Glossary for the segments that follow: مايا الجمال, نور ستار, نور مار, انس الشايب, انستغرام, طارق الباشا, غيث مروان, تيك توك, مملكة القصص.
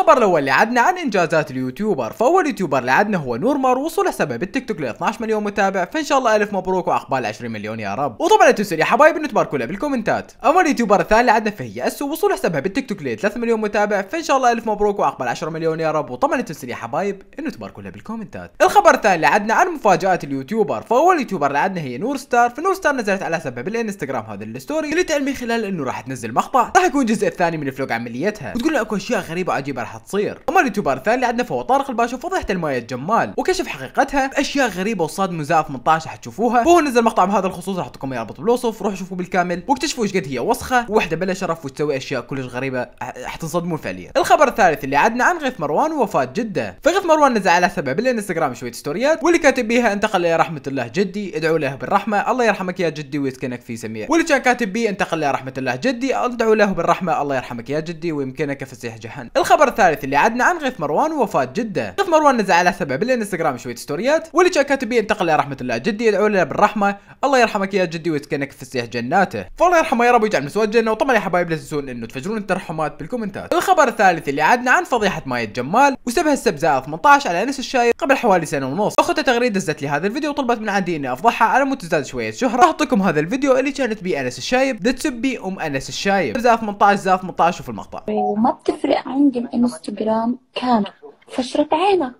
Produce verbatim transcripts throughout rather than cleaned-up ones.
الخبر الاول اللي عندنا عن انجازات اليوتيوبر، فاول يوتيوبر اللي عندنا هو نور مار، وصل حسابه بالتيك توك ل اثني عشر مليون متابع، فان شاء الله الف مبروك واقبال عشرين مليون يا رب. وطبعا لا تنسوا يا حبايب انه تباركوا له بالكومنتات. اما اليوتيوبر الثاني اللي عندنا فهي اسو، وصل حسابها بالتيك توك ل ثلاثة مليون متابع، فان شاء الله الف مبروك واقبال عشرة مليون يا رب. وطبعا لا تنسوا يا حبايب انه تباركوا له بالكومنتات. الخبر الثاني اللي عندنا عن مفاجات اليوتيوبر، فاول يوتيوبر اللي عندنا هي نور ستار، فنور ستار نزلت على حسابها بالانستغرام هذا الستوري اللي تعلمي خلال انه راح تنزل مقطع راح يكون الجزء الثاني من فلوق عمليتها، وتقول له اكو اشياء غريبه عجيبه راح تصير. اما اليوتيوبر الثاني اللي عندنا فهو طارق الباشا، فضحت مايا الجمال وكشف حقيقتها اشياء غريبه وصادمه زائف ثمانية عشر حتشوفوها، وهو نزل مقطع بهذا الخصوص راح احطكم اياه رابط بالوصف، روحوا شوفوا بالكامل واكتشفوا ايش قد هي وسخه ووحده بلا شرف وتسوي اشياء كلش غريبه حتنصدمون فعليا. الخبر الثالث اللي عندنا عن غيث مروان ووفاه جده، فغيث مروان نزل على سبب الانستغرام شويه ستوريات واللي كاتب بيها انتقل الى رحمه الله جدي، ادعوا له بالرحمه، الله يرحمك يا جدي ويسكنك في سميع، واللي كان كاتب بيه انتقل الى رحمه الله جدي، ادعوا له بالرحمه، الله يرحمك يا جدي ويمكنك فسيح جهنم. الخبر الثالث اللي عندنا عن غيث مروان ووفاه جده، غيث مروان نزل على حسابه بالانستغرام شويه ستوريات واللي كان كاتب بيه انتقل الى رحمه الله جدي، ادعوا له بالرحمه، الله يرحمك يا جدي ويسكنك فسيح جناته، فالله يرحمه يا رب ويجعل مسواه الجنه. وطبعا يا حبايب لا تنسون انه تفجرون الترحمات بالكومنتات. الخبر الثالث اللي عندنا عن فضيحه مايا الجمال وسبها السب زائد ثمانية عشر على انس الشايب قبل حوالي سنه ونص، اختها تغريده دزت لي هذا الفيديو وطلبت من عندي اني افضحها على مود تزداد شويه شهره. اعطيكم هذا الفيديو اللي كانت بيه انس الشايب ده تسبي ام انس الشايب زائد ثمانية عشر زائد ثمانية عشر، شوف المقطع. وما بتفرق عندي انستغرام كامل، فشرت عينك،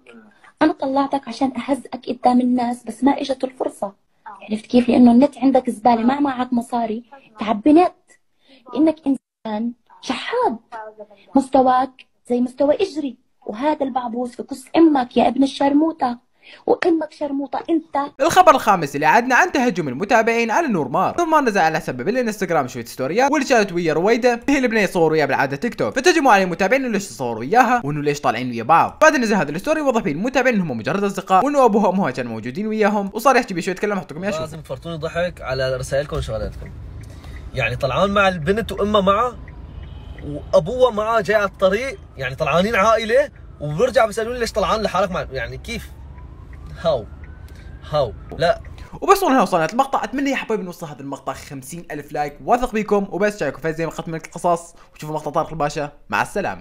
انا طلعتك عشان اهزئك قدام الناس بس ما اجت الفرصه، عرفت كيف؟ لانه النت عندك زباله، ما معك مصاري تعبي نت، لانك انسان شحاب، مستواك زي مستوى اجري، وهذا البعبوس في كس امك يا ابن الشرموطه، وامك شرموطه انت. الخبر الخامس اللي عندنا عن تهجم المتابعين على نور مار، نور مار نزل على سبب الانستغرام شويه ستوريات واللي كانت ويا رويده، هي البنيه يصوروا وياها بالعاده تيك توك، فتهجموا على المتابعين انه ليش تصوروا وياها وانه ليش طالعين ويا بعض. بعد نزل هذا الستوري وضح فيه المتابعين انهم مجرد اصدقاء وانه ابوها وامها كانوا موجودين وياهم، وصار يحكي بشويه كلام احطكم اياه. لازم تفرطوني ضحك على رسائلكم وشغلاتكم، يعني طلعان مع البنت وامها معه وابوها معه جاي على الطريق، يعني طلعانين عائله، وبرجع بيسالوني ليش طلعان لحالك مع يعني كيف؟ هاو هاو لا وبس. وهنا وصلنا المقطع، اتمنى يا حبايبي نوصل هذا المقطع خمسين الف لايك، واثق بكم. وبس شاركوا في زي مقطع مملكة القصص، وشوفوا مقطع طارق الباشا، مع السلامه.